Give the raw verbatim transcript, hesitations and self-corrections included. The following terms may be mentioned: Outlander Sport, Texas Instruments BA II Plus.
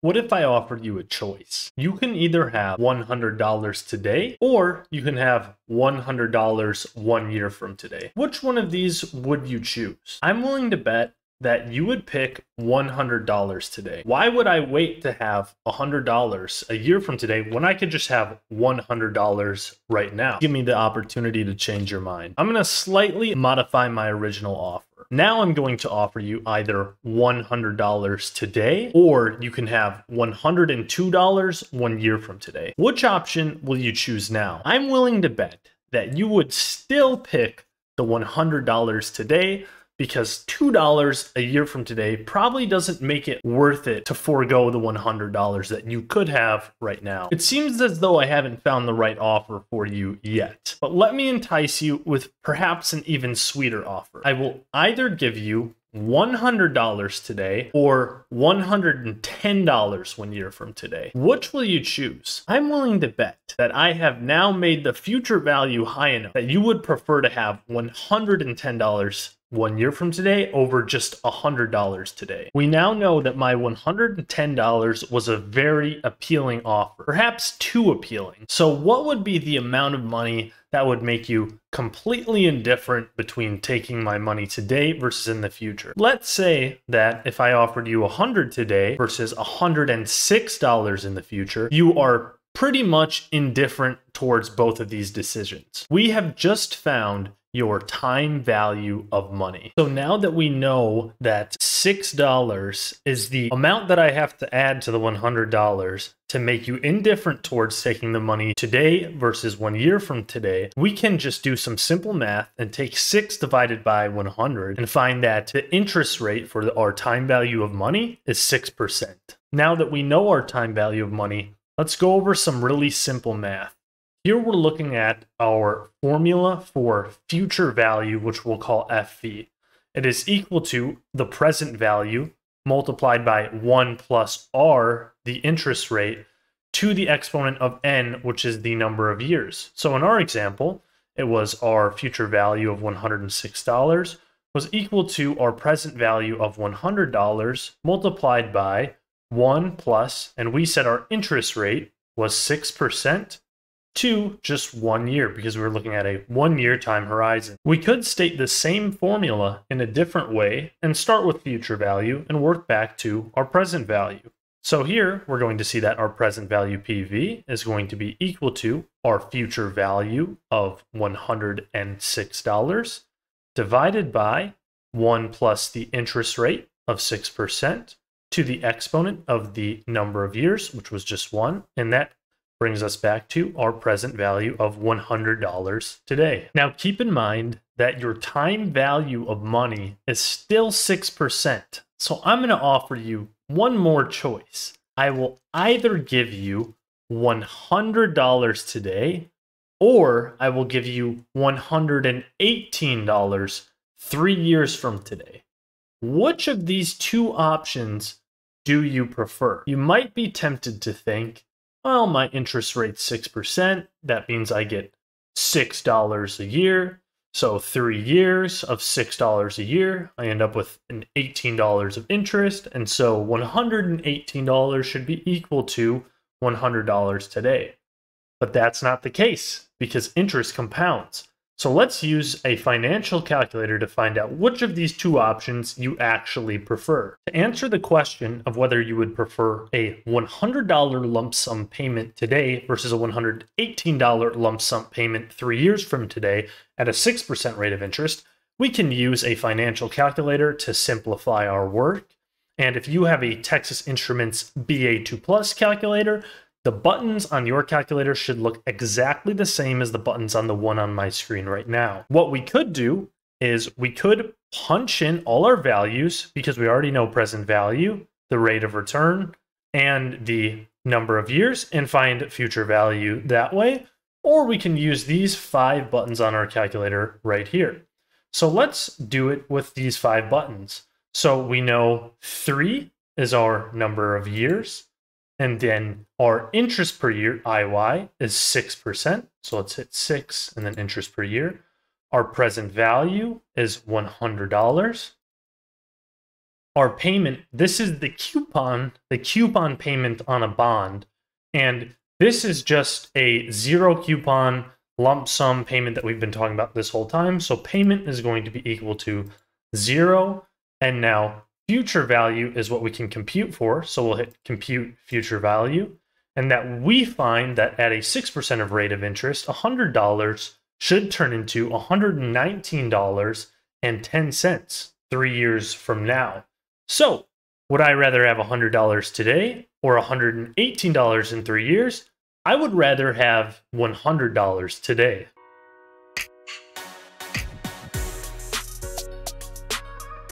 What if I offered you a choice? You can either have one hundred dollars today, or you can have one hundred dollars one year from today. Which one of these would you choose? I'm willing to bet that you would pick one hundred dollars today. Why would I wait to have one hundred dollars a year from today when I could just have one hundred dollars right now? Give me the opportunity to change your mind. I'm gonna slightly modify my original offer. Now I'm going to offer you either one hundred dollars today, or you can have one hundred two dollars one year from today. Which option will you choose now? I'm willing to bet that you would still pick the one hundred dollars today, because two dollars a year from today probably doesn't make it worth it to forego the one hundred dollars that you could have right now. It seems as though I haven't found the right offer for you yet, but let me entice you with perhaps an even sweeter offer. I will either give you one hundred dollars today or one hundred ten dollars one year from today. Which will you choose? I'm willing to bet that I have now made the future value high enough that you would prefer to have one hundred ten dollars one year from today over just one hundred dollars today. We now know that my one hundred ten dollars was a very appealing offer, perhaps too appealing. So what would be the amount of money that would make you completely indifferent between taking my money today versus in the future? Let's say that if I offered you one hundred dollars today versus one hundred six dollars in the future, you are pretty much indifferent towards both of these decisions. We have just found your time value of money. So now that we know that six dollars is the amount that I have to add to the one hundred dollars to make you indifferent towards taking the money today versus one year from today, we can just do some simple math and take six divided by one hundred and find that the interest rate for our time value of money is six percent. Now that we know our time value of money, let's go over some really simple math. Here we're looking at our formula for future value, which we'll call F V. It is equal to the present value multiplied by one plus R, the interest rate, to the exponent of N, which is the number of years. So in our example, it was our future value of one hundred six dollars was equal to our present value of one hundred dollars multiplied by one plus, and we said our interest rate was six percent. To just one year because we were looking at a one-year time horizon. We could state the same formula in a different way and start with future value and work back to our present value. So here we're going to see that our present value P V is going to be equal to our future value of one hundred six dollars divided by one plus the interest rate of six percent to the exponent of the number of years, which was just one, and that brings us back to our present value of one hundred dollars today. Now keep in mind that your time value of money is still six percent. So I'm gonna offer you one more choice. I will either give you one hundred dollars today, or I will give you one hundred eighteen dollars three years from today. Which of these two options do you prefer? You might be tempted to think, well, my interest rate's six percent. That means I get six dollars a year. So three years of six dollars a year, I end up with an eighteen dollars of interest. And so one hundred eighteen dollars should be equal to one hundred dollars today. But that's not the case because interest compounds. So let's use a financial calculator to find out which of these two options you actually prefer. To answer the question of whether you would prefer a one hundred dollar lump sum payment today versus a one hundred eighteen dollar lump sum payment three years from today at a six percent rate of interest, we can use a financial calculator to simplify our work. And if you have a Texas Instruments B A two plus calculator, the buttons on your calculator should look exactly the same as the buttons on the one on my screen right now. What we could do is we could punch in all our values because we already know present value, the rate of return, and the number of years and find future value that way. Or we can use these five buttons on our calculator right here. So let's do it with these five buttons. So we know three is our number of years. And then our interest per year, I Y, is six percent. So let's hit six and then interest per year. Our present value is one hundred dollars. our payment, this is the coupon, the coupon payment on a bond. And this is just a zero coupon lump sum payment that we've been talking about this whole time. So payment is going to be equal to zero. And now future value is what we can compute for. So we'll hit compute future value. And that we find that at a six percent of rate of interest, one hundred dollars should turn into one hundred nineteen dollars and ten cents three years from now. So would I rather have one hundred dollars today or one hundred eighteen dollars in three years? I would rather have one hundred dollars today.